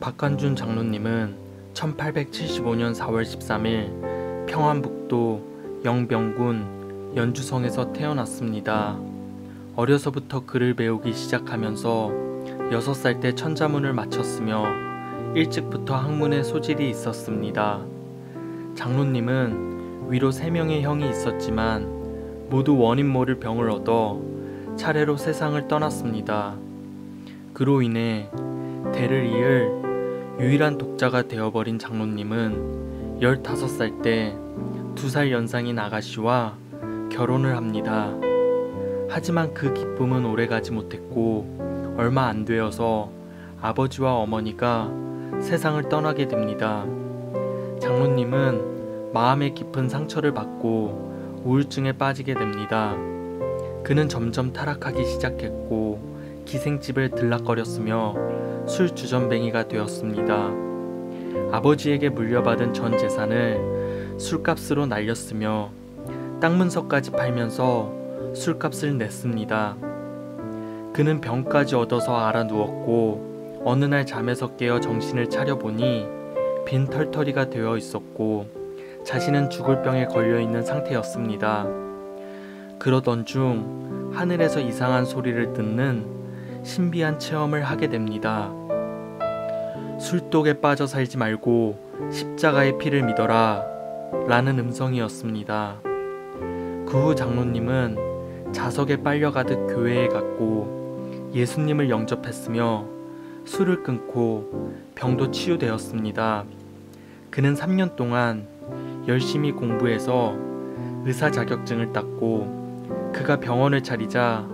박관준 장로님은 1875년 4월 13일 평안북도 영병군 연주성에서 태어났습니다. 어려서부터 글을 배우기 시작하면서 6살 때 천자문을 마쳤으며 일찍부터 학문에 소질이 있었습니다. 장로님은 위로 3명의 형이 있었지만 모두 원인 모를 병을 얻어 차례로 세상을 떠났습니다. 그로 인해 대를 이을 유일한 독자가 되어버린 장로님은 15살 때 2살 연상인 아가씨와 결혼을 합니다. 하지만 그 기쁨은 오래가지 못했고 얼마 안 되어서 아버지와 어머니가 세상을 떠나게 됩니다. 장로님은 마음의 깊은 상처를 받고 우울증에 빠지게 됩니다. 그는 점점 타락하기 시작했고 기생집을 들락거렸으며 술주전뱅이가 되었습니다. 아버지에게 물려받은 전 재산을 술값으로 날렸으며 땅문서까지 팔면서 술값을 냈습니다. 그는 병까지 얻어서 알아누웠고 어느 날 잠에서 깨어 정신을 차려보니 빈 털터리가 되어 있었고 자신은 죽을 병에 걸려있는 상태였습니다. 그러던 중 하늘에서 이상한 소리를 듣는 신비한 체험을 하게 됩니다. 술독에 빠져 살지 말고 십자가의 피를 믿어라 라는 음성이었습니다. 그 후 장로님은 자석에 빨려가듯 교회에 갔고 예수님을 영접했으며 술을 끊고 병도 치유되었습니다. 그는 3년 동안 열심히 공부해서 의사 자격증을 땄고 그가 병원을 차리자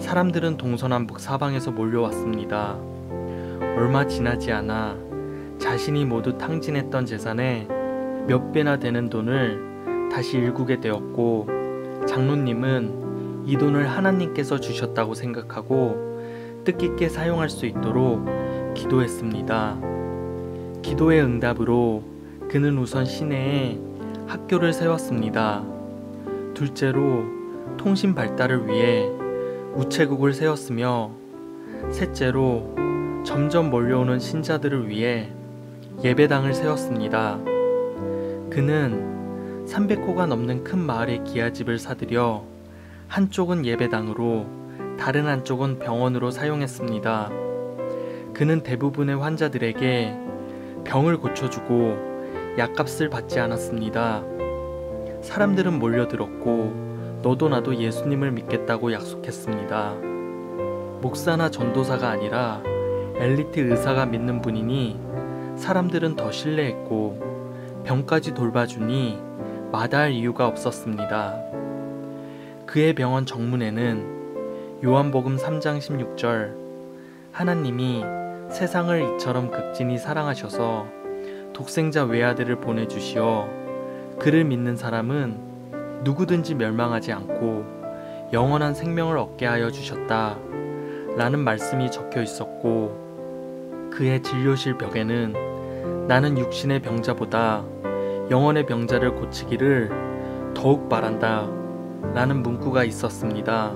사람들은 동서남북 사방에서 몰려왔습니다. 얼마 지나지 않아 자신이 모두 탕진했던 재산에 몇 배나 되는 돈을 다시 일구게 되었고 장로님은 이 돈을 하나님께서 주셨다고 생각하고 뜻깊게 사용할 수 있도록 기도했습니다. 기도의 응답으로 그는 우선 시내에 학교를 세웠습니다. 둘째로 통신 발달을 위해 우체국을 세웠으며 셋째로 점점 몰려오는 신자들을 위해 예배당을 세웠습니다. 그는 300호가 넘는 큰 마을에 기아집을 사들여 한쪽은 예배당으로 다른 한쪽은 병원으로 사용했습니다. 그는 대부분의 환자들에게 병을 고쳐주고 약값을 받지 않았습니다. 사람들은 몰려들었고 너도 나도 예수님을 믿겠다고 약속했습니다. 목사나 전도사가 아니라 엘리트 의사가 믿는 분이니 사람들은 더 신뢰했고 병까지 돌봐주니 마다할 이유가 없었습니다. 그의 병원 정문에는 요한복음 3장 16절 하나님이 세상을 이처럼 극진히 사랑하셔서 독생자 외아들을 보내주시어 그를 믿는 사람은 누구든지 멸망하지 않고 영원한 생명을 얻게 하여 주셨다 라는 말씀이 적혀 있었고 그의 진료실 벽에는 나는 육신의 병자보다 영혼의 병자를 고치기를 더욱 바란다 라는 문구가 있었습니다.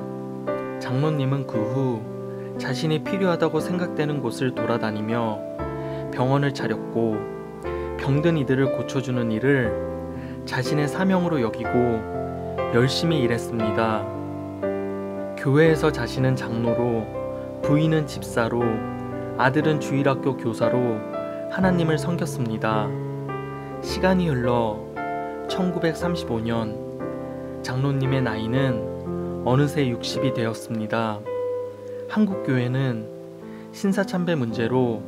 장로님은 그 후 자신이 필요하다고 생각되는 곳을 돌아다니며 병원을 차렸고 병든 이들을 고쳐주는 일을 자신의 사명으로 여기고 열심히 일했습니다. 교회에서 자신은 장로로, 부인은 집사로, 아들은 주일학교 교사로 하나님을 섬겼습니다. 시간이 흘러 1935년 장로님의 나이는 어느새 60이 되었습니다. 한국교회는 신사참배 문제로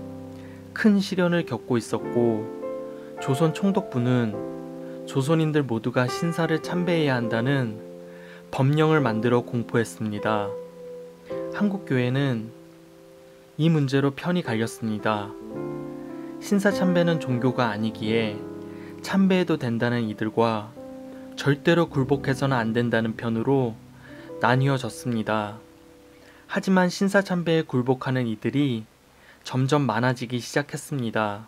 큰 시련을 겪고 있었고 조선 총독부는 조선인들 모두가 신사를 참배해야 한다는 법령을 만들어 공포했습니다. 한국교회는 이 문제로 편이 갈렸습니다. 신사참배는 종교가 아니기에 참배해도 된다는 이들과 절대로 굴복해서는 안 된다는 편으로 나뉘어졌습니다. 하지만 신사참배에 굴복하는 이들이 점점 많아지기 시작했습니다.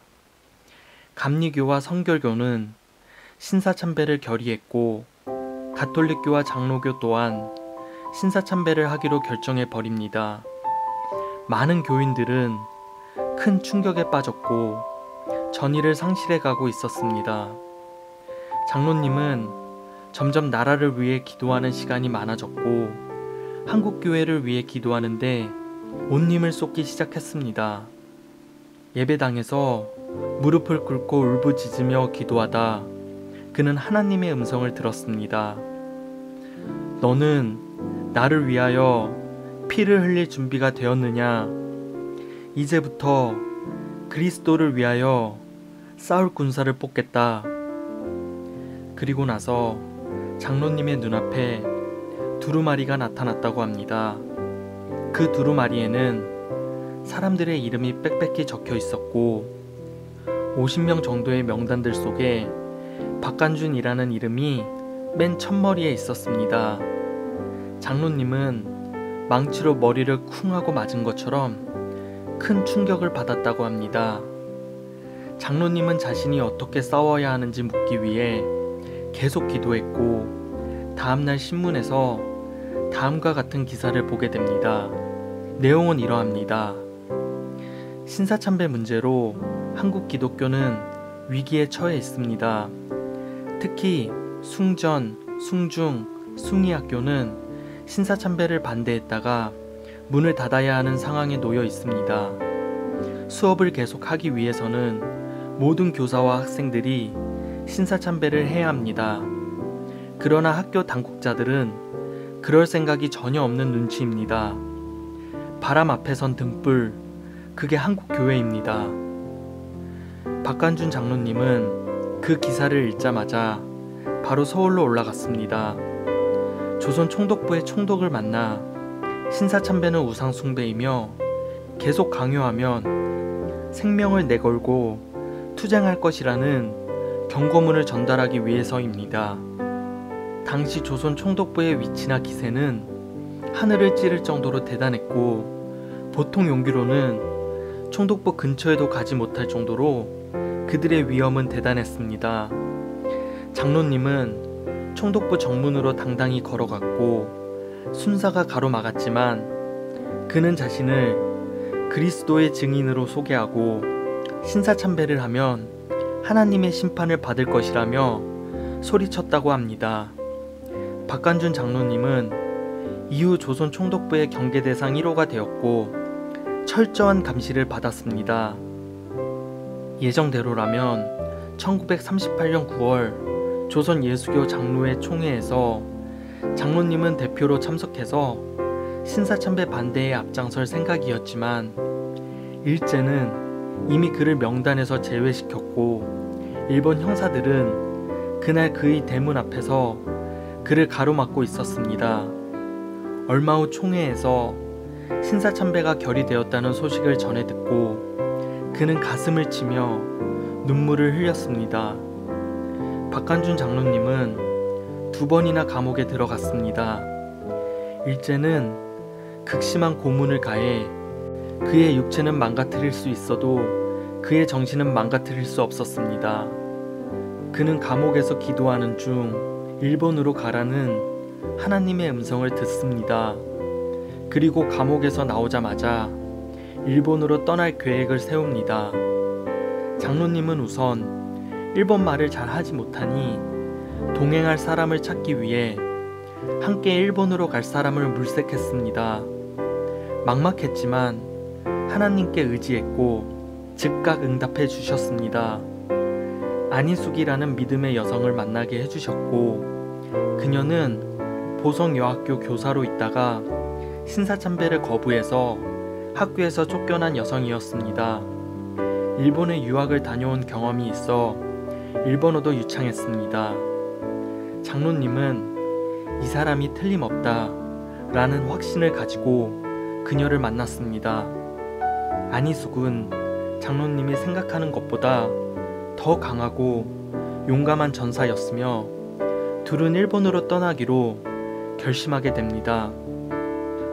감리교와 성결교는 신사참배를 결의했고 가톨릭교와 장로교 또한 신사참배를 하기로 결정해 버립니다. 많은 교인들은 큰 충격에 빠졌고 전의를 상실해가고 있었습니다. 장로님은 점점 나라를 위해 기도하는 시간이 많아졌고 한국교회를 위해 기도하는데 옷님을 쏟기 시작했습니다. 예배당에서 무릎을 꿇고 울부짖으며 기도하다 그는 하나님의 음성을 들었습니다. 너는 나를 위하여 피를 흘릴 준비가 되었느냐? 이제부터 그리스도를 위하여 싸울 군사를 뽑겠다. 그리고 나서 장로님의 눈앞에 두루마리가 나타났다고 합니다. 그 두루마리에는 사람들의 이름이 빽빽히 적혀 있었고 50명 정도의 명단들 속에 박관준이라는 이름이 맨 첫머리에 있었습니다. 장로님은 망치로 머리를 쿵 하고 맞은 것처럼 큰 충격을 받았다고 합니다. 장로님은 자신이 어떻게 싸워야 하는지 묻기 위해 계속 기도했고 다음날 신문에서 다음과 같은 기사를 보게 됩니다. 내용은 이러합니다. 신사참배 문제로 한국 기독교는 위기에 처해 있습니다. 특히 숭전, 숭중, 숭의 학교는 신사참배를 반대했다가 문을 닫아야 하는 상황에 놓여 있습니다. 수업을 계속하기 위해서는 모든 교사와 학생들이 신사참배를 해야 합니다. 그러나 학교 당국자들은 그럴 생각이 전혀 없는 눈치입니다. 바람 앞에 선 등불, 그게 한국교회입니다. 박관준 장로님은 그 기사를 읽자마자 바로 서울로 올라갔습니다. 조선 총독부의 총독을 만나 신사참배는 우상숭배이며 계속 강요하면 생명을 내걸고 투쟁할 것이라는 경고문을 전달하기 위해서입니다. 당시 조선 총독부의 위치나 기세는 하늘을 찌를 정도로 대단했고 보통 용기로는 총독부 근처에도 가지 못할 정도로 그들의 위험은 대단했습니다. 장로님은 총독부 정문으로 당당히 걸어갔고 순사가 가로막았지만 그는 자신을 그리스도의 증인으로 소개하고 신사참배를 하면 하나님의 심판을 받을 것이라며 소리쳤다고 합니다. 박관준 장로님은 이후 조선 총독부의 경계 대상 1호가 되었고 철저한 감시를 받았습니다. 예정대로라면 1938년 9월 조선예수교 장로회 총회에서 장로님은 대표로 참석해서 신사참배 반대에 앞장설 생각이었지만 일제는 이미 그를 명단에서 제외시켰고 일본 형사들은 그날 그의 대문 앞에서 그를 가로막고 있었습니다. 얼마 후 총회에서 신사참배가 결의되었다는 소식을 전해 듣고 그는 가슴을 치며 눈물을 흘렸습니다. 박관준 장로님은 2번이나 감옥에 들어갔습니다. 일제는 극심한 고문을 가해 그의 육체는 망가뜨릴 수 있어도 그의 정신은 망가뜨릴 수 없었습니다. 그는 감옥에서 기도하는 중 일본으로 가라는 하나님의 음성을 듣습니다. 그리고 감옥에서 나오자마자 일본으로 떠날 계획을 세웁니다. 장로님은 우선 일본 말을 잘 하지 못하니 동행할 사람을 찾기 위해 함께 일본으로 갈 사람을 물색했습니다. 막막했지만 하나님께 의지했고 즉각 응답해 주셨습니다. 안희숙이라는 믿음의 여성을 만나게 해주셨고 그녀는 보성여학교 교사로 있다가 신사참배를 거부해서 학교에서 쫓겨난 여성이었습니다. 일본에 유학을 다녀온 경험이 있어 일본어도 유창했습니다. 장로님은 이 사람이 틀림없다 라는 확신을 가지고 그녀를 만났습니다. 안희숙은 장로님이 생각하는 것보다 더 강하고 용감한 전사였으며 둘은 일본으로 떠나기로 결심하게 됩니다.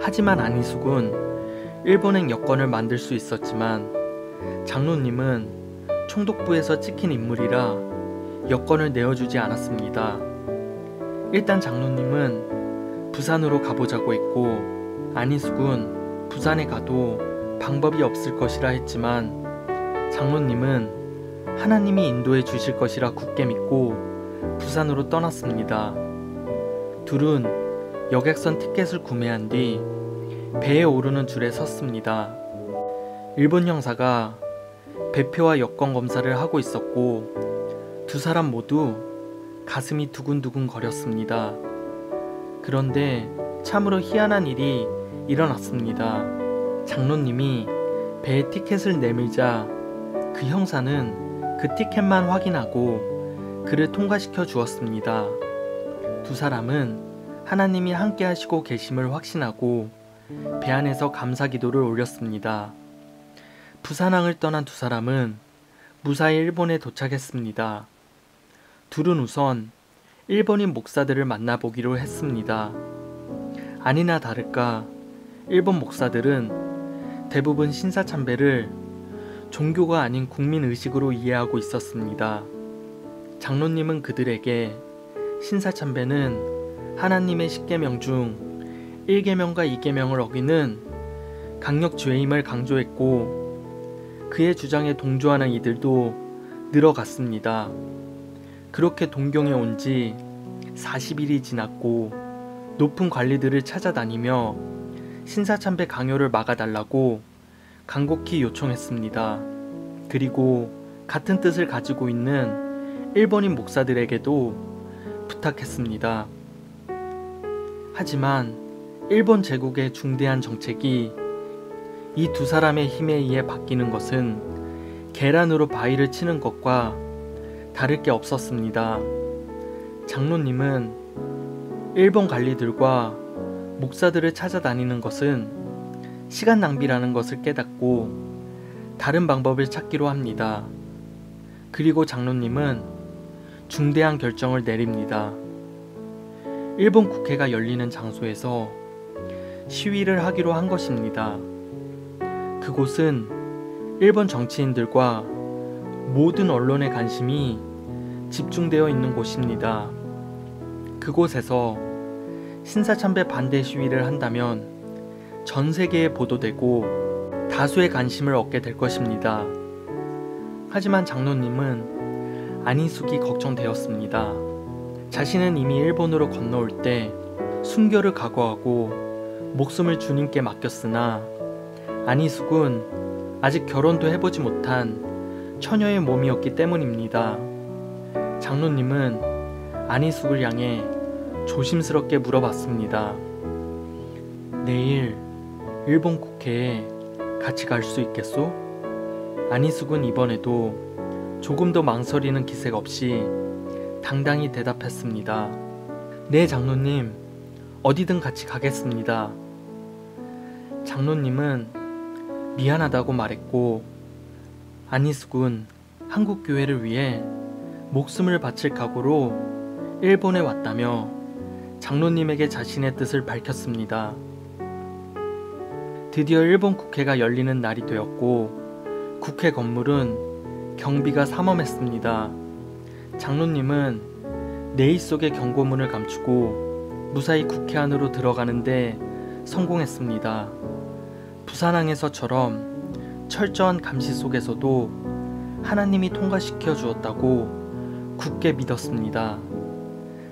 하지만 안희숙은 일본행 여권을 만들 수 있었지만 장로님은 총독부에서 찍힌 인물이라 여권을 내어주지 않았습니다. 일단 장로님은 부산으로 가보자고 했고 안희숙은 부산에 가도 방법이 없을 것이라 했지만 장로님은 하나님이 인도해 주실 것이라 굳게 믿고 부산으로 떠났습니다. 둘은 여객선 티켓을 구매한 뒤 배에 오르는 줄에 섰습니다. 일본 형사가 배표와 여권 검사를 하고 있었고 두 사람 모두 가슴이 두근두근 거렸습니다. 그런데 참으로 희한한 일이 일어났습니다. 장로님이 배에 티켓을 내밀자 그 형사는 그 티켓만 확인하고 그를 통과시켜 주었습니다. 두 사람은 하나님이 함께 하시고 계심을 확신하고 배 안에서 감사 기도를 올렸습니다. 부산항을 떠난 두 사람은 무사히 일본에 도착했습니다. 둘은 우선 일본인 목사들을 만나보기로 했습니다. 아니나 다를까 일본 목사들은 대부분 신사참배를 종교가 아닌 국민의식으로 이해하고 있었습니다. 장로님은 그들에게 신사참배는 하나님의 10계명 중 1계명과 2계명을 어기는 강력죄임을 강조했고 그의 주장에 동조하는 이들도 늘어갔습니다. 그렇게 동경에 온 지 40일이 지났고 높은 관리들을 찾아다니며 신사참배 강요를 막아달라고 간곡히 요청했습니다. 그리고 같은 뜻을 가지고 있는 일본인 목사들에게도 부탁했습니다. 하지만 일본 제국의 중대한 정책이 이 두 사람의 힘에 의해 바뀌는 것은 계란으로 바위를 치는 것과 다를 게 없었습니다. 장로님은 일본 관리들과 목사들을 찾아다니는 것은 시간 낭비라는 것을 깨닫고 다른 방법을 찾기로 합니다. 그리고 장로님은 중대한 결정을 내립니다. 일본 국회가 열리는 장소에서 시위를 하기로 한 것입니다. 그곳은 일본 정치인들과 모든 언론의 관심이 집중되어 있는 곳입니다. 그곳에서 신사참배 반대 시위를 한다면 전 세계에 보도되고 다수의 관심을 얻게 될 것입니다. 하지만 장로님은 안희숙이 걱정되었습니다. 자신은 이미 일본으로 건너올 때 순교를 각오하고 목숨을 주님께 맡겼으나 안희숙은 아직 결혼도 해보지 못한 처녀의 몸이었기 때문입니다. 장로님은 안희숙을 향해 조심스럽게 물어봤습니다. 내일 일본 국회에 같이 갈 수 있겠소? 안희숙은 이번에도 조금 더 망설이는 기색 없이 당당히 대답했습니다. 네, 장로님. 어디든 같이 가겠습니다. 장로님은 미안하다고 말했고 안희숙은 한국교회를 위해 목숨을 바칠 각오로 일본에 왔다며 장로님에게 자신의 뜻을 밝혔습니다. 드디어 일본 국회가 열리는 날이 되었고 국회 건물은 경비가 삼엄했습니다. 장로님은 내의 속에 경고문을 감추고 무사히 국회 안으로 들어가는데 성공했습니다. 부산항에서처럼 철저한 감시 속에서도 하나님이 통과시켜 주었다고 굳게 믿었습니다.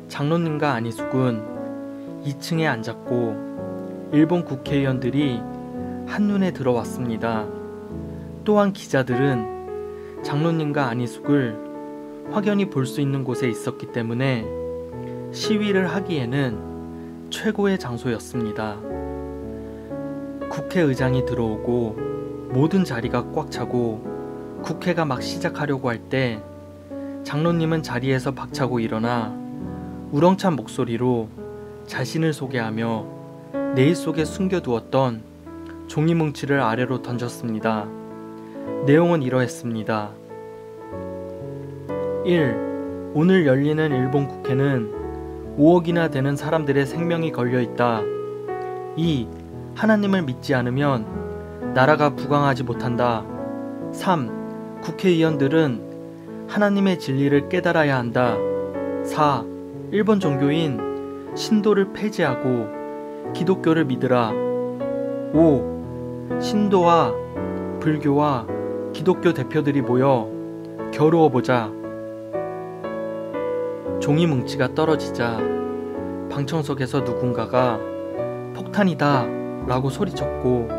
장로님과 안희숙은 2층에 앉았고 일본 국회의원들이 한눈에 들어왔습니다. 또한 기자들은 장로님과 안희숙을 확연히 볼 수 있는 곳에 있었기 때문에 시위를 하기에는 최고의 장소였습니다. 국회의장이 들어오고 모든 자리가 꽉 차고 국회가 막 시작하려고 할 때 장로님은 자리에서 박차고 일어나 우렁찬 목소리로 자신을 소개하며 내의 속에 숨겨두었던 종이뭉치를 아래로 던졌습니다. 내용은 이러했습니다. 1. 오늘 열리는 일본 국회는 5억이나 되는 사람들의 생명이 걸려있다. 2. 하나님을 믿지 않으면 나라가 부강하지 못한다. 3. 국회의원들은 하나님의 진리를 깨달아야 한다. 4. 일본 종교인 신도를 폐지하고 기독교를 믿으라. 5. 신도와 불교와 기독교 대표들이 모여 겨루어보자. 종이 뭉치가 떨어지자 방청석에서 누군가가 폭탄이다 라고 소리쳤고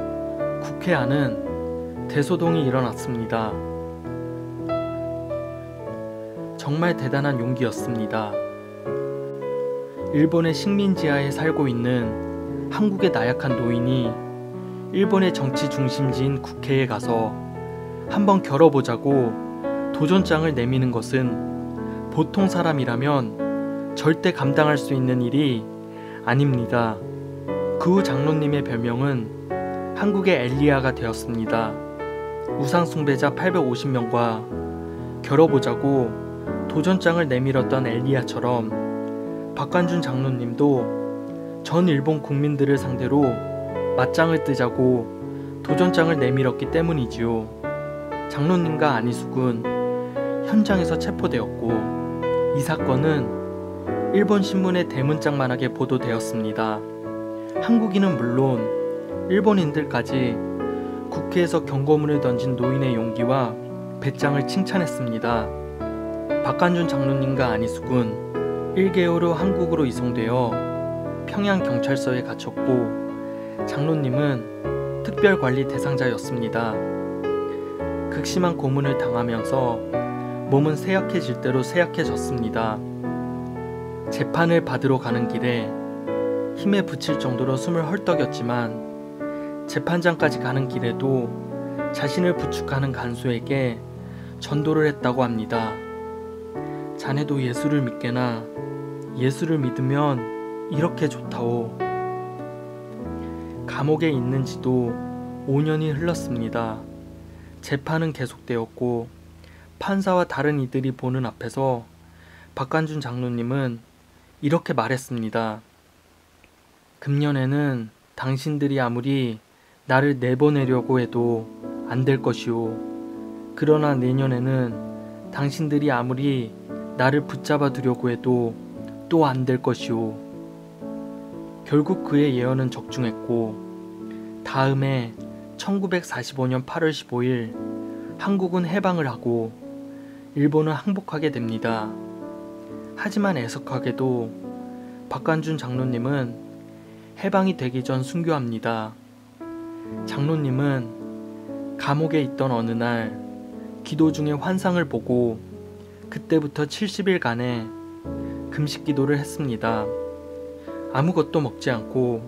국회 안은 대소동이 일어났습니다. 정말 대단한 용기였습니다. 일본의 식민지하에 살고 있는 한국의 나약한 노인이 일본의 정치 중심지인 국회에 가서 한번 겨뤄보자고 도전장을 내미는 것은 보통 사람이라면 절대 감당할 수 있는 일이 아닙니다. 그 후 장로님의 별명은 한국의 엘리야가 되었습니다. 우상숭배자 850명과 겨뤄보자고 도전장을 내밀었던 엘리야처럼 박관준 장로님도 전 일본 국민들을 상대로 맞짱을 뜨자고 도전장을 내밀었기 때문이지요. 장로님과 안희숙은 현장에서 체포되었고 이 사건은 일본 신문의 대문짝만하게 보도되었습니다. 한국인은 물론 일본인들까지 국회에서 경고문을 던진 노인의 용기와 배짱을 칭찬했습니다. 박관준 장로님과 안희숙은 1개월 후 한국으로 이송되어 평양경찰서에 갇혔고 장로님은 특별관리 대상자였습니다. 극심한 고문을 당하면서 몸은 쇠약해질 대로 쇠약해졌습니다. 재판을 받으러 가는 길에 힘에 부칠 정도로 숨을 헐떡였지만 재판장까지 가는 길에도 자신을 부축하는 간수에게 전도를 했다고 합니다. 자네도 예수를 믿게나, 예수를 믿으면 이렇게 좋다오. 감옥에 있는 지도 5년이 흘렀습니다. 재판은 계속되었고 판사와 다른 이들이 보는 앞에서 박관준 장로님은 이렇게 말했습니다. 금년에는 당신들이 아무리 나를 내보내려고 해도 안 될 것이오. 그러나 내년에는 당신들이 아무리 나를 붙잡아 두려고 해도 또 안 될 것이오. 결국 그의 예언은 적중했고 다음해 1945년 8월 15일 한국은 해방을 하고 일본은 항복하게 됩니다. 하지만 애석하게도 박관준 장로님은 해방이 되기 전 순교합니다. 장로님은 감옥에 있던 어느 날 기도 중에 환상을 보고 그때부터 70일간의 금식기도를 했습니다. 아무것도 먹지 않고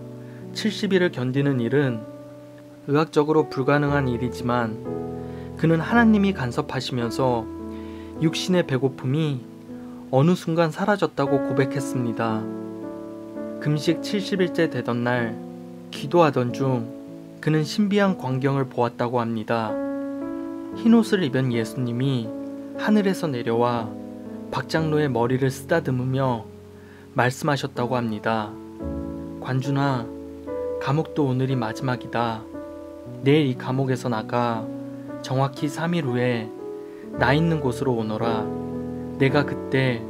70일을 견디는 일은 의학적으로 불가능한 일이지만 그는 하나님이 간섭하시면서 육신의 배고픔이 어느 순간 사라졌다고 고백했습니다. 금식 70일째 되던 날 기도하던 중 그는 신비한 광경을 보았다고 합니다. 흰옷을 입은 예수님이 하늘에서 내려와 박 장로의 머리를 쓰다듬으며 말씀하셨다고 합니다. 관준아, 감옥도 오늘이 마지막이다. 내일 이 감옥에서 나가 정확히 3일 후에 나 있는 곳으로 오너라. 내가 그때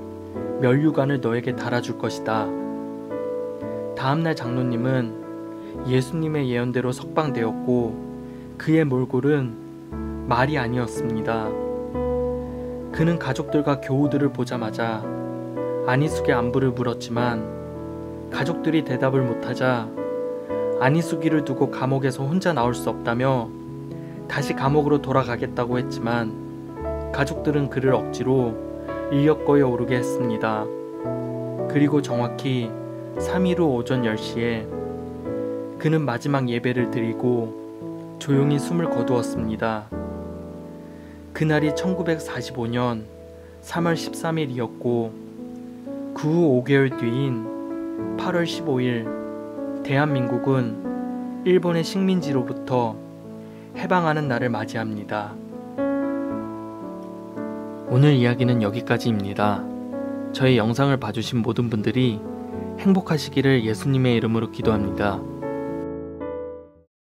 면류관을 너에게 달아줄 것이다. 다음날 장로님은 예수님의 예언대로 석방되었고 그의 몰골은 말이 아니었습니다. 그는 가족들과 교우들을 보자마자 안희숙의 안부를 물었지만 가족들이 대답을 못하자 안희숙이를 두고 감옥에서 혼자 나올 수 없다며 다시 감옥으로 돌아가겠다고 했지만 가족들은 그를 억지로 인력거에 오르게 했습니다. 그리고 정확히 3일 후 오전 10시에 그는 마지막 예배를 드리고 조용히 숨을 거두었습니다. 그날이 1945년 3월 13일이었고 그 후 5개월 뒤인 8월 15일 대한민국은 일본의 식민지로부터 해방하는 날을 맞이합니다. 오늘 이야기는 여기까지입니다. 저의 영상을 봐주신 모든 분들이 행복하시기를 예수님의 이름으로 기도합니다.